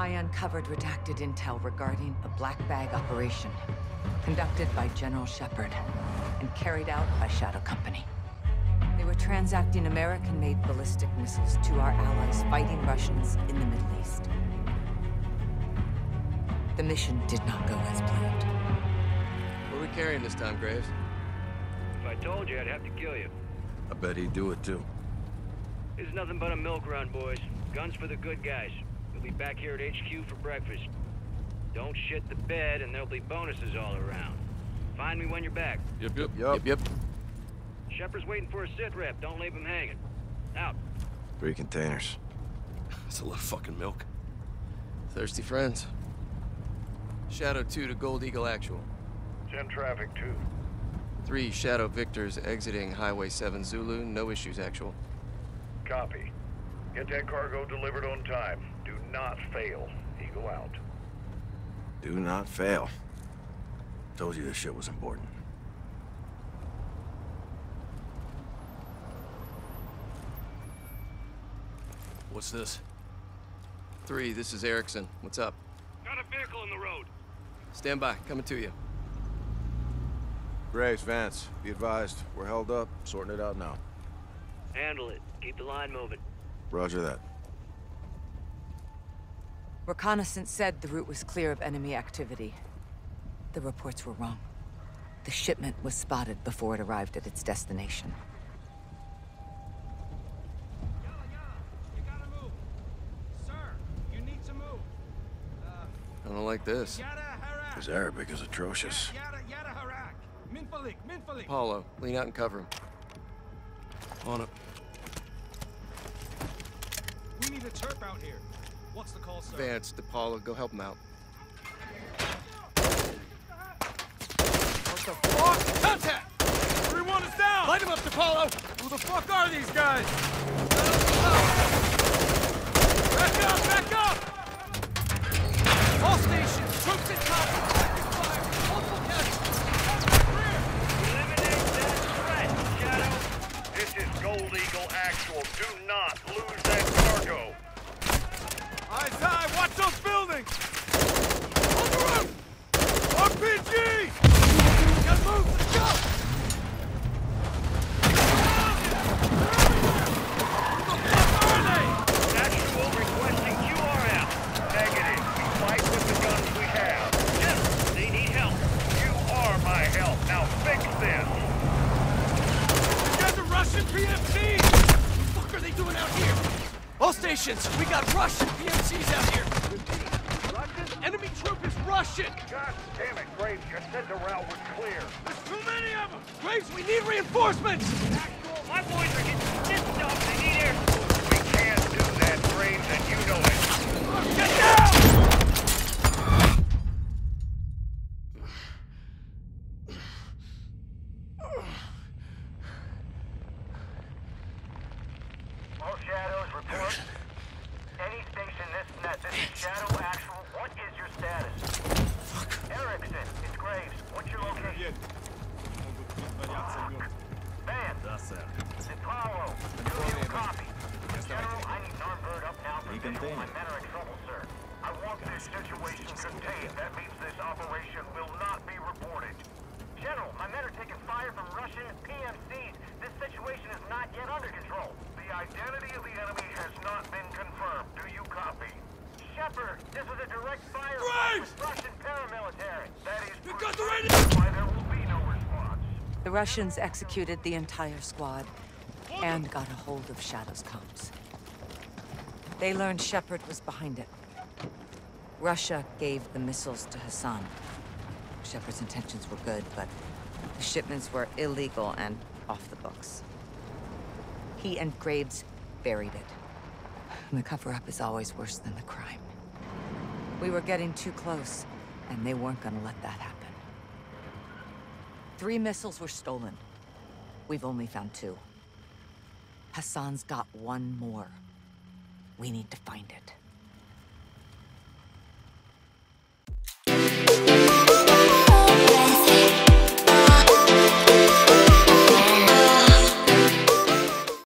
I uncovered redacted intel regarding a black bag operation conducted by General Shepard and carried out by Shadow Company. They were transacting American-made ballistic missiles to our allies fighting Russians in the Middle East. The mission did not go as planned. What are we carrying this time, Graves? If I told you, I'd have to kill you. I bet he'd do it, too. This is nothing but a milk run, boys. Guns for the good guys. We'll be back here at HQ for breakfast. Don't shit the bed, and there'll be bonuses all around. Find me when you're back. Yep. Shepard's waiting for a sit rep. Don't leave him hanging. Out. 3 containers. That's a lot of fucking milk. Thirsty friends. Shadow 2 to Gold Eagle Actual. Send traffic 2. 3 Shadow Victors exiting Highway 7 Zulu. No issues, Actual. Copy. Get that cargo delivered on time. Do not fail. Eagle out. Do not fail. Told you this shit was important. What's this? 3, this is Erickson. What's up? Got a vehicle in the road. Stand by. Coming to you. Graves, Vance. Be advised. We're held up. Sorting it out now. Handle it. Keep the line moving. Roger that. Reconnaissance said the route was clear of enemy activity. The reports were wrong. The shipment was spotted before it arrived at its destination. You gotta move. Sir, you need to move. I don't like this. His Arabic is atrocious. Apollo, lean out and cover him. On it. We need a chirp out here. What's the call, sir? Vance, DePaulo, go help him out. What the fuck? Contact! 3-1 is down! Light him up, DePaulo! Who the fuck are these guys? Back up! Back up! All stations, troops in contact! Gold Eagle Actual, do not lose that cargo. Eyes high, watch those buildings! On the roof! RPG! Get moved, let's go! Who the fuck are they? Actual requesting QRF. Negative, we fight with the guns we have. Yes, they need help. You are my help, now fix this! Russian PMCs! What the fuck are they doing out here? All stations, we got Russian PMCs out here! Russian? Enemy troop is Russian! God damn it, Graves, you said the route was clear. There's too many of them! Graves, we need reinforcements! Actual, my boys are getting pissed off, they need air support. We can't do that, Graves, and you know it. Get down! All Shadows, report. Any station this net, this is Shadow Actual. What is your status? Fuck. Erickson, it's Graves. What's your location? Vance. DePaulo, do you copy? General, I need an armed bird up now for visual. My men are in trouble, sir. I want this situation contained. That means this operation will not be reported. General, my men are taking fire from Russian PMCs. This situation is not yet under control. The identity of the enemy has not been confirmed. Do you copy? Shepard, this was a direct fire with Russian paramilitary. That is why there will be no response. The Russians executed the entire squad and got a hold of Shadow's comms. They learned Shepard was behind it. Russia gave the missiles to Hassan. Shepard's intentions were good, but the shipments were illegal and off the books. He and Graves buried it. And the cover-up is always worse than the crime. We were getting too close, and they weren't gonna let that happen. 3 missiles were stolen. We've only found 2. Hassan's got 1 more. We need to find it.